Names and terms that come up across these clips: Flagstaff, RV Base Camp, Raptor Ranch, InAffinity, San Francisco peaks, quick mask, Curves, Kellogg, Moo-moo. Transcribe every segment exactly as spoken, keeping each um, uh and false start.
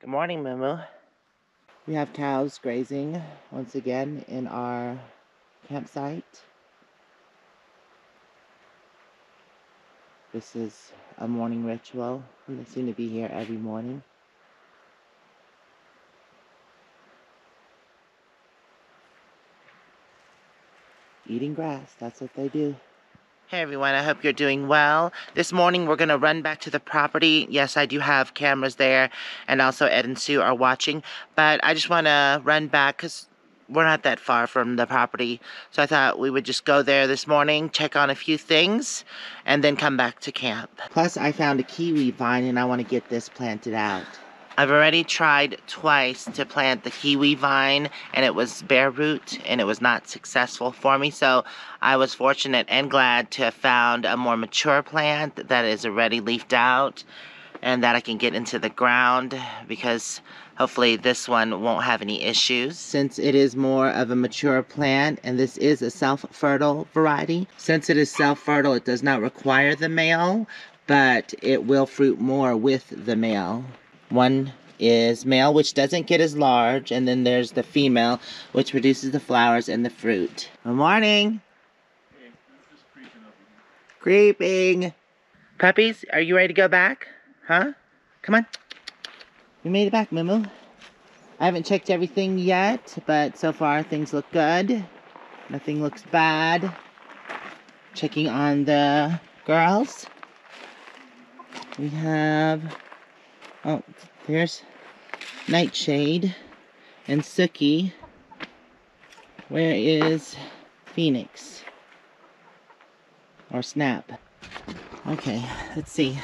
Good morning, Moo-moo. We have cows grazing once again in our campsite. This is a morning ritual. They seem to be here every morning. Eating grass, that's what they do. Hey everyone, I hope you're doing well. This morning we're gonna run back to the property. Yes, I do have cameras there, and also Ed and Sue are watching, but I just wanna run back because we're not that far from the property. So I thought we would just go there this morning, check on a few things, and then come back to camp. Plus I found a kiwi vine and I wanna get this planted out. I've already tried twice to plant the kiwi vine and it was bare root and it was not successful for me, so I was fortunate and glad to have found a more mature plant that is already leafed out and that I can get into the ground, because hopefully this one won't have any issues. Since it is more of a mature plant and this is a self-fertile variety, since it is self-fertile it does not require the male, but it will fruit more with the male. One is male, which doesn't get as large, and then there's the female, which produces the flowers and the fruit. Good morning. Hey, I'm just creeping up again. Creeping. Puppies, are you ready to go back? Huh? Come on. You made it back, Moo-moo. I haven't checked everything yet, but so far things look good. Nothing looks bad. Checking on the girls. We have... oh, there's Nightshade and Suki. Where is Phoenix? Or Snap. Okay, let's see.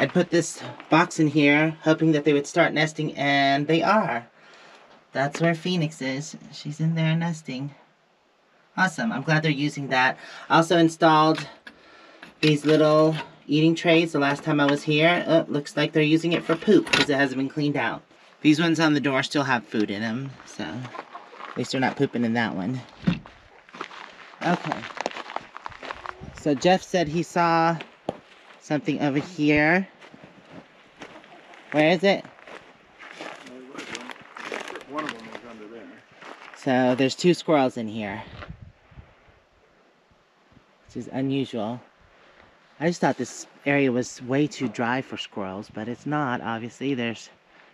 I'd put this box in here, hoping that they would start nesting, and they are. That's where Phoenix is. She's in there nesting. Awesome, I'm glad they're using that. I also installed these little eating trays the last time I was here. Oh, looks like they're using it for poop because it hasn't been cleaned out. These ones on the door still have food in them, so at least they're not pooping in that one. Okay. So Jeff said he saw something over here. Where is it? One of them was under there. So there's two squirrels in here, which is unusual. I just thought this area was way too dry for squirrels, but it's not, obviously. There's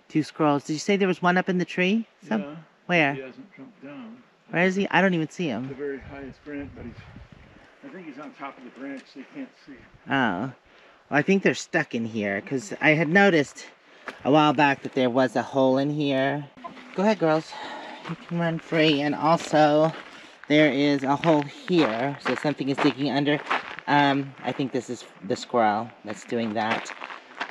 two squirrels. Did you say there was one up in the tree? Some, yeah. Where? He hasn't jumped down. Where is he? I don't even see him. The very highest branch, but he's, I think he's on top of the branch, so you can't see him. Oh. Well, I think they're stuck in here, because I had noticed a while back that there was a hole in here. Go ahead, girls. You can run free. And also, there is a hole here, so something is digging under. Um, I think this is the squirrel that's doing that.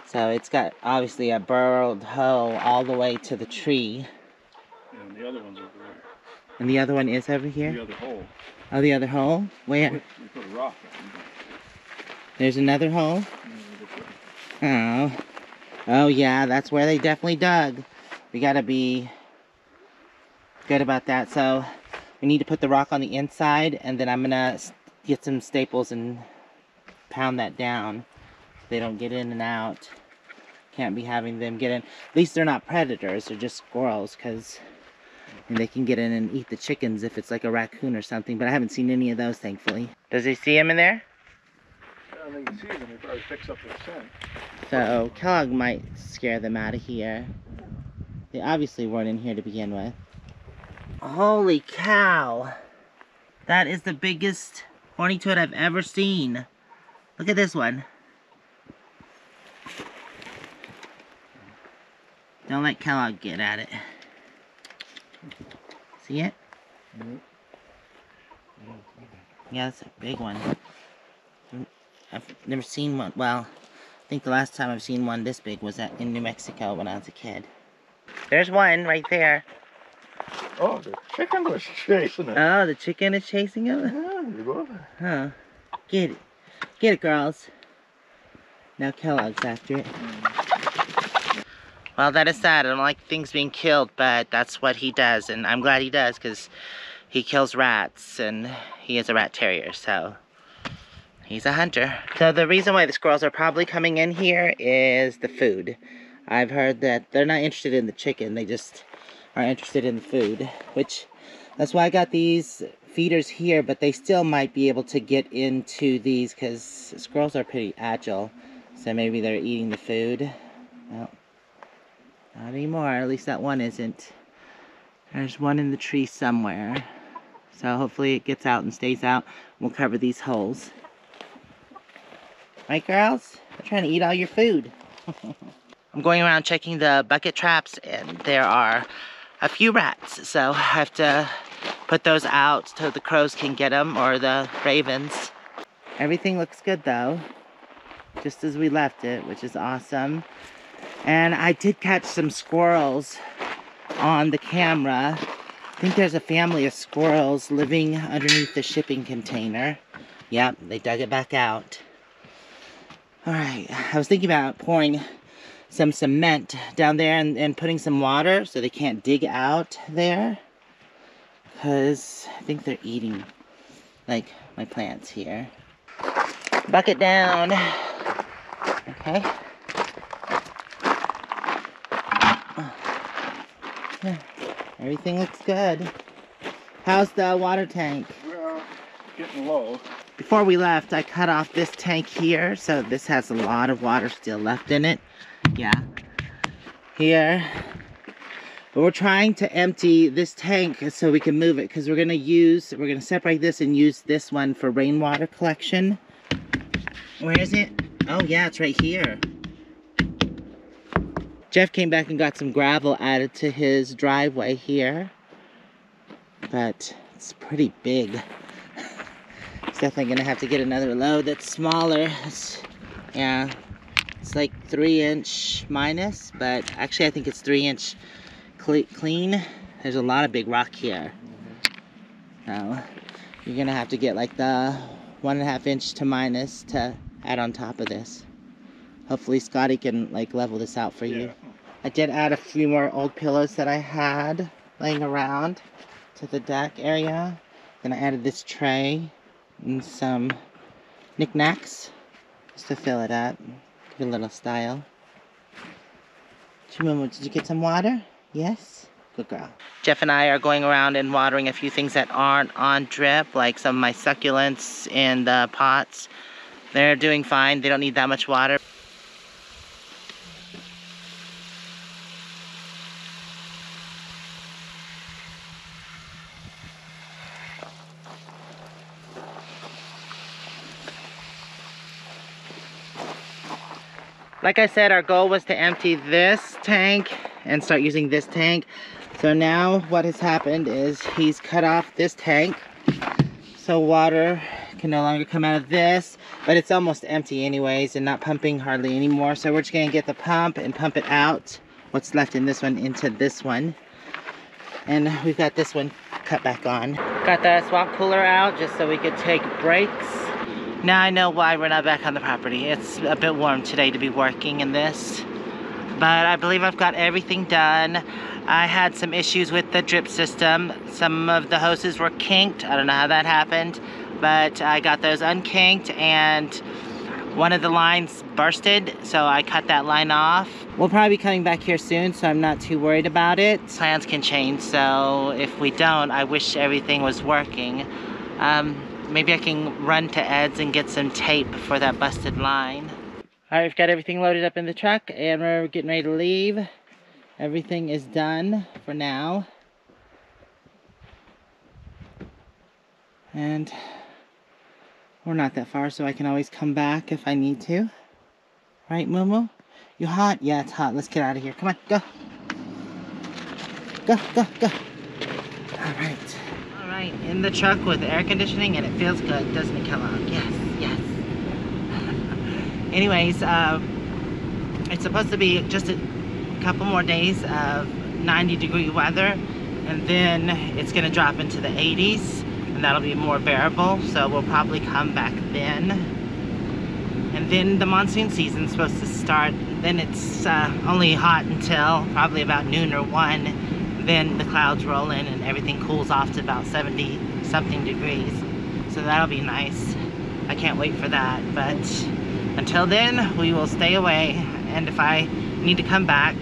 So it's got obviously a burrowed hole all the way to the tree. And the other one's over there. And the other one is over here? The other hole. Oh, the other hole? Where? We put a rock in there. There's another hole? Oh. Oh yeah, that's where they definitely dug. We gotta be good about that. So we need to put the rock on the inside, and then I'm gonna get some staples and pound that down so they don't get in and out. Can't be having them get in. At least they're not predators, they're just squirrels, because they can get in and eat the chickens if it's like a raccoon or something, but I haven't seen any of those, thankfully. Does he see him in there? Yeah, they can see them. He probably picks up their scent. So Kellogg might scare them out of here. They obviously weren't in here to begin with. Holy cow! That is the biggest horny toad I've ever seen. Look at this one. Don't let Kellogg get at it. See it? Yeah, that's a big one. I've never seen one. Well, I think the last time I've seen one this big was at, in New Mexico when I was a kid. There's one right there. Oh, the chicken was chasing it. Oh, the chicken is chasing him? Yeah, huh. Get it. Get it, girls. Now Kellogg's after it. Well, that is sad. I don't like things being killed, but that's what he does. And I'm glad he does, because he kills rats, and he is a rat terrier, so he's a hunter. So the reason why the squirrels are probably coming in here is the food. I've heard that they're not interested in the chicken, they just are interested in the food, which that's why I got these feeders here, but they still might be able to get into these because squirrels are pretty agile, so maybe they're eating the food. Well, not anymore, at least that one isn't. There's one in the tree somewhere, so hopefully it gets out and stays out. We'll cover these holes. Right, girls? They're trying to eat all your food. I'm going around checking the bucket traps, and there are a few rats, so I have to put those out so the crows can get them, or the ravens. Everything looks good though, just as we left it, which is awesome. And I did catch some squirrels on the camera. I think there's a family of squirrels living underneath the shipping container. Yep, they dug it back out. Alright, I was thinking about pouring some cement down there and, and putting some water so they can't dig out there, because I think they're eating like my plants here. Bucket down. Okay. Yeah, everything looks good. How's the water tank? Well, it's getting low. Before we left, I cut off this tank here, so this has a lot of water still left in it. Yeah, here, but we're trying to empty this tank so we can move it, because we're gonna use we're gonna separate this and use this one for rainwater collection. Where is it? Oh yeah, it's right here. Jeff came back and got some gravel added to his driveway here, but it's pretty big. It's definitely gonna have to get another load that's smaller. It's, yeah. It's like three inch minus, but actually I think it's three inch cle clean. There's a lot of big rock here. So you're gonna have to get like the one and a half inch to minus to add on top of this. Hopefully Scotty can like level this out for you. Yeah. I did add a few more old pillows that I had laying around to the deck area. Then I added this tray and some knickknacks just to fill it up. Your little style. Moo-moo, did you get some water? Yes? Good girl. Jeff and I are going around and watering a few things that aren't on drip, like some of my succulents in the pots. They're doing fine. They don't need that much water. Like I said, our goal was to empty this tank and start using this tank. So now what has happened is he's cut off this tank, so water can no longer come out of this, but it's almost empty anyways and not pumping hardly anymore. So we're just gonna get the pump and pump it out, what's left in this one into this one. And we've got this one cut back on. Got the swamp cooler out just so we could take breaks. Now I know why we're not back on the property. It's a bit warm today to be working in this. But I believe I've got everything done. I had some issues with the drip system. Some of the hoses were kinked. I don't know how that happened. But I got those unkinked and one of the lines bursted. So I cut that line off. We'll probably be coming back here soon, so I'm not too worried about it. Plans can change, so if we don't, I wish everything was working. Um, Maybe I can run to Ed's and get some tape for that busted line. All right, we've got everything loaded up in the truck and we're getting ready to leave. Everything is done for now. And we're not that far, so I can always come back if I need to. Right, Moo-moo? You hot? Yeah, it's hot. Let's get out of here. Come on, go. Go, go, go. All right. In the truck with air conditioning, and it feels good, doesn't it, Kellogg? Yes, yes. Anyways, uh, it's supposed to be just a couple more days of ninety degree weather, and then it's going to drop into the eighties, and that'll be more bearable, so we'll probably come back then. And then the monsoon season's supposed to start. Then it's uh, only hot until probably about noon or one. Then the clouds roll in and everything cools off to about seventy something degrees. So that'll be nice. I can't wait for that. But until then, we will stay away. And if I need to come back,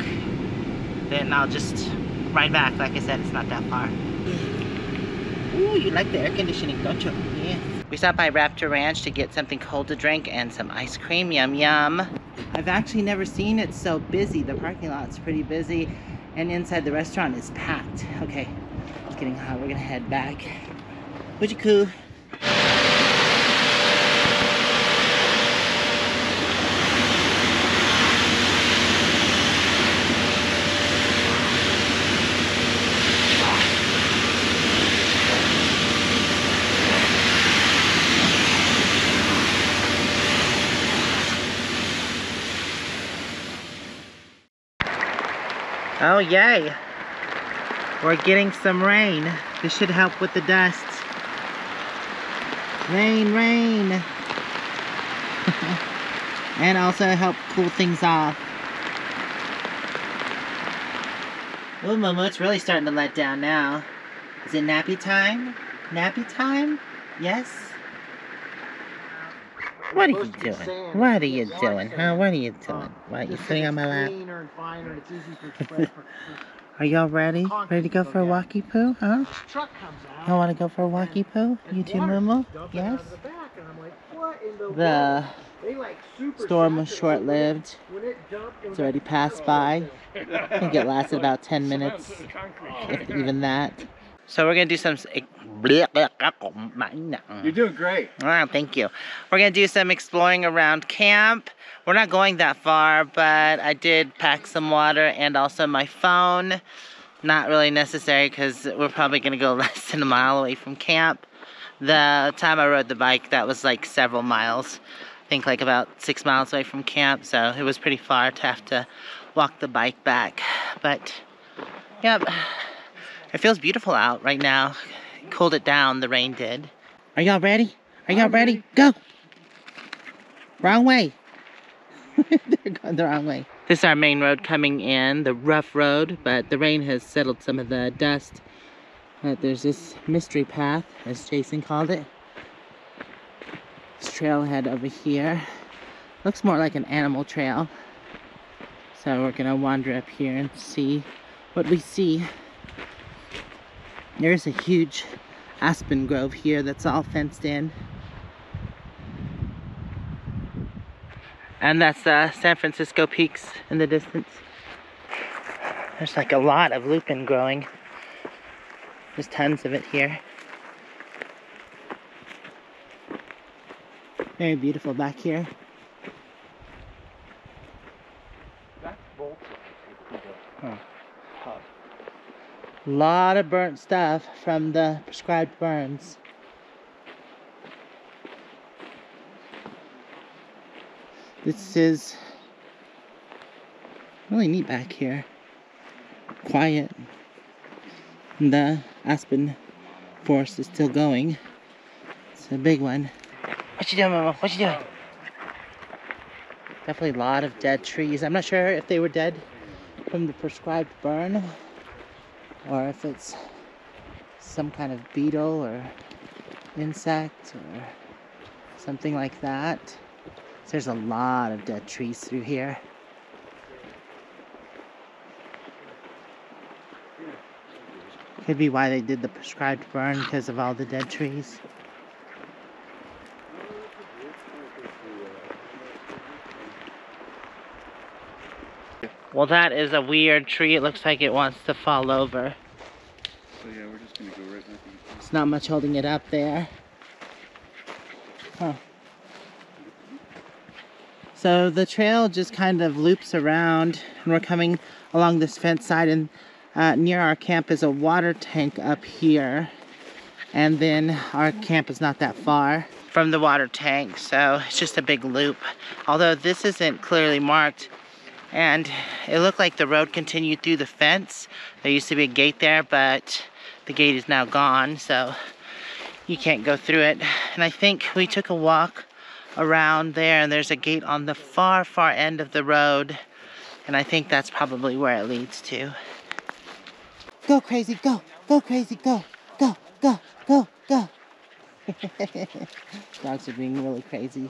then I'll just ride back. Like I said, it's not that far. Ooh, you like the air conditioning, don't you? Yeah. We stopped by Raptor Ranch to get something cold to drink and some ice cream. Yum, yum. I've actually never seen it so busy. The parking lot's pretty busy, and inside the restaurant is packed. Okay, it's getting hot. We're gonna head back. Would you coo? Oh yay, we're getting some rain. This should help with the dust. Rain, rain. And also help cool things off. Ooh, Moo-moo, it's really starting to let down now. Is it nappy time? Nappy time? Yes? What are you doing? What are you doing? Huh? What are you doing? What are you sitting on my lap? Are y'all ready? Ready to go for a walkie poo? Huh? I want to go for a walkie poo. You too, Moo-moo? Yes. The storm was short-lived. It's already passed by. I think it lasted about ten minutes, if even that. So we're gonna do some. You're doing great. Wow, thank you. We're gonna do some exploring around camp. We're not going that far, but I did pack some water and also my phone. Not really necessary because we're probably gonna go less than a mile away from camp. The time I rode the bike, that was like several miles. I think like about six miles away from camp, so it was pretty far to have to walk the bike back. But yep. It feels beautiful out right now. It cooled it down, the rain did. Are y'all ready? Are y'all ready? Go! Wrong way. They're going the wrong way. This is our main road coming in, the rough road, but the rain has settled some of the dust. But there's this mystery path, as Jason called it. This trailhead over here. Looks more like an animal trail. So we're gonna wander up here and see what we see. There's a huge aspen grove here that's all fenced in. And that's uh, San Francisco peaks in the distance. There's like a lot of lupin growing. There's tons of it here. Very beautiful back here. That's bolted. Huh. A lot of burnt stuff from the prescribed burns. This is really neat back here. Quiet. And the aspen forest is still going. It's a big one. What you doing, Moo-moo? What you doing? Definitely a lot of dead trees. I'm not sure if they were dead from the prescribed burn, or if it's some kind of beetle or insect or something like that. So there's a lot of dead trees through here. Could be why they did the prescribed burn, because of all the dead trees. Well, that is a weird tree. It looks like it wants to fall over. So yeah, we're just gonna go right back. It's not much holding it up there. Huh. So the trail just kind of loops around, and we're coming along this fence side, and uh, near our camp is a water tank up here. And then our camp is not that far from the water tank, so it's just a big loop. Although this isn't clearly marked, and it looked like the road continued through the fence. There used to be a gate there, but the gate is now gone, so you can't go through it. And I think we took a walk around there, and there's a gate on the far, far end of the road. And I think that's probably where it leads to. Go crazy, go, go crazy, go, go, go, go, go. Dogs are being really crazy.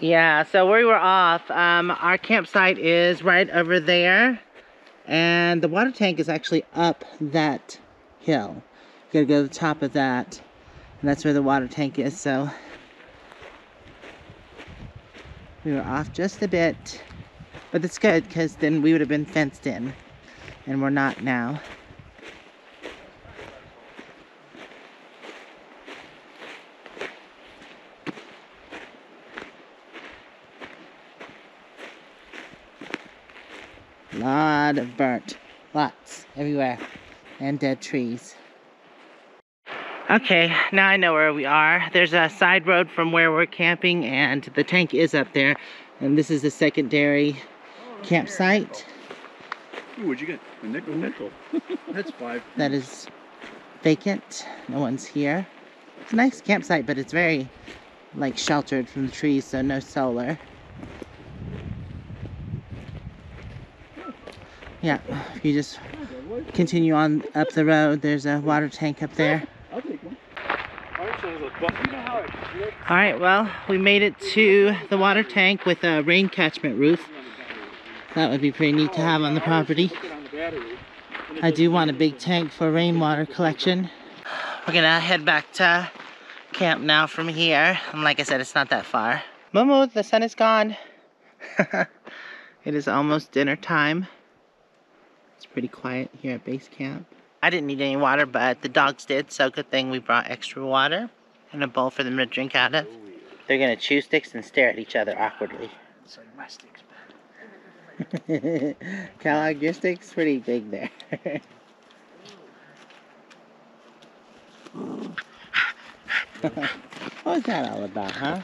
Yeah. Yeah, so we were off. Um, our campsite is right over there. And the water tank is actually up that hill. You gotta go to the top of that. And that's where the water tank is, so. We were off just a bit. But it's good, because then we would have been fenced in. And we're not now. Lot of burnt, lots everywhere, and dead trees. Okay, now I know where we are. There's a side road from where we're camping, and the tank is up there. And this is the secondary oh, campsite. Ooh, what'd you get? A nickel, nickel. That's five. That is vacant. No one's here. It's a nice campsite, but it's very like sheltered from the trees, so no solar. Yeah, if you just continue on up the road, there's a water tank up there. I'll take one. All right, well, we made it to the water tank with a rain catchment roof. That would be pretty neat to have on the property. I do want a big tank for rainwater collection. We're gonna head back to camp now from here. And like I said, it's not that far. Moo-moo, the sun is gone. It is almost dinner time. It's pretty quiet here at base camp. I didn't need any water, but the dogs did, so good thing we brought extra water and a bowl for them to drink out of. They're gonna chew sticks and stare at each other awkwardly. So my sticks bad. Kellogg, your stick's pretty big there. What's that all about, huh?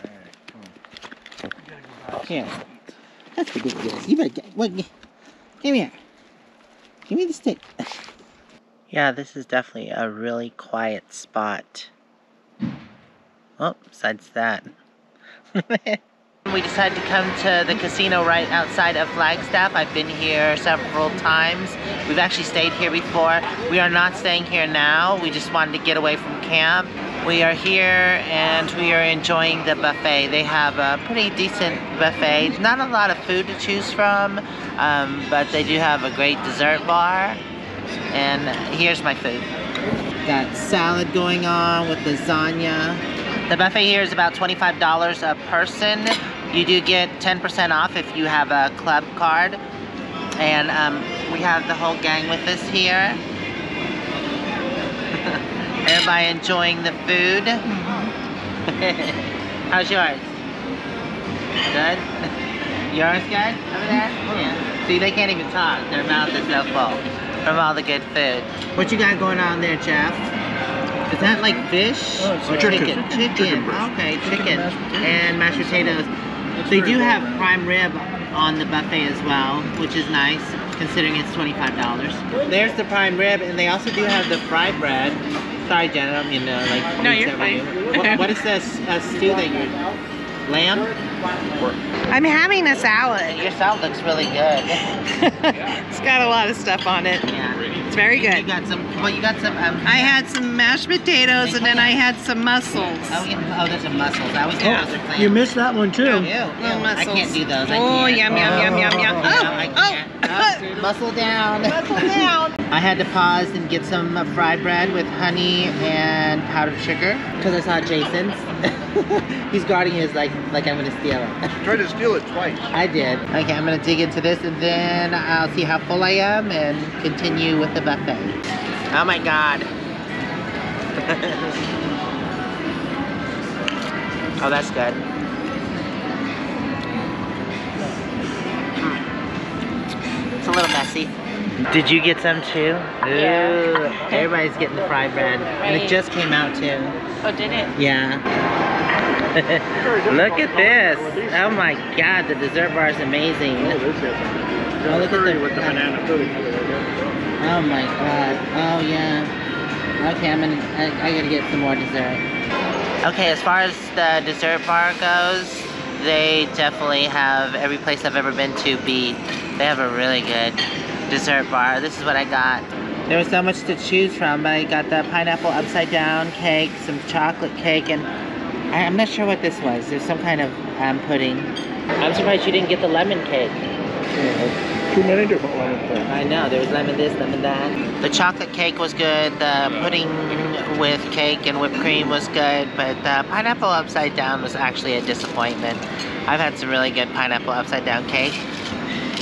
Here. That's ridiculous. You better get, what, give me here. Give me the stick. Yeah, this is definitely a really quiet spot. Oh, besides that. We decided to come to the casino right outside of Flagstaff. I've been here several times. We've actually stayed here before. We are not staying here now. We just wanted to get away from camp. We are here and we are enjoying the buffet. They have a pretty decent buffet. Not a lot of food to choose from, um, but they do have a great dessert bar. And here's my food. Got salad going on with lasagna. The buffet here is about twenty-five dollars a person. You do get ten percent off if you have a club card. And um, we have the whole gang with us here. Everybody enjoying the food. Mm-hmm. How's yours? Good? Yours good over there? Yeah. See, they can't even talk. Their mouth is so full from all the good food. What you got going on there, Jeff? Is that like fish? Oh, or chicken. Chicken. Chicken. Chicken okay, chicken. chicken. And mashed potatoes. That's so you do have right? prime rib on the buffet as well, which is nice, considering it's twenty-five dollars. There's the prime rib, and they also do have the fried bread. Sorry, Jen, I don't mean to, like... No, you're fine. You. What, what is this uh, stew that you're... Lamb? I'm having a salad. Your salad looks really good. It's got a lot of stuff on it. Yeah. It's very good. You got some... Well, you got some... Um, I had some mashed potatoes, and then I had some mussels. Oh, yeah. Oh, there's some mussels. I was oh, those are clams. You missed that one, too. Oh, yeah. Oh, I can't do those. I oh, can't. yum, yum, yum, yum, yum. Oh, oh! Oh, muscle down. Muscle down. I had to pause and get some uh, fried bread with honey and powdered sugar because I saw Jason's. He's guarding his like like I'm gonna steal it. Tried to steal it twice. I did. Okay, I'm gonna dig into this and then I'll see how full I am and continue with the buffet. Oh my God. Oh, that's good. A little messy. Did you get some too? Yeah. Ooh, everybody's getting the fried bread. Right. And it just came out too. Oh, did it? Yeah. Look at this. Oh my God, the dessert bar is amazing. Oh, look at the with the banana. Oh my God. Oh yeah. Okay, I'm gonna. I, I gotta get some more dessert. Okay, as far as the dessert bar goes, they definitely have every place I've ever been to beat. They have a really good dessert bar. This is what I got. There was so much to choose from, but I got the pineapple upside down cake, some chocolate cake, and I, I'm not sure what this was. There's some kind of um, pudding. I'm surprised you didn't get the lemon cake. Yeah, too many different lemon things. I know, there was lemon this, lemon that. The chocolate cake was good, the pudding with cake and whipped cream was good, but the pineapple upside down was actually a disappointment. I've had some really good pineapple upside down cake.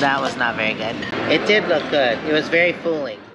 That was not very good. It did look good. It was very fooling.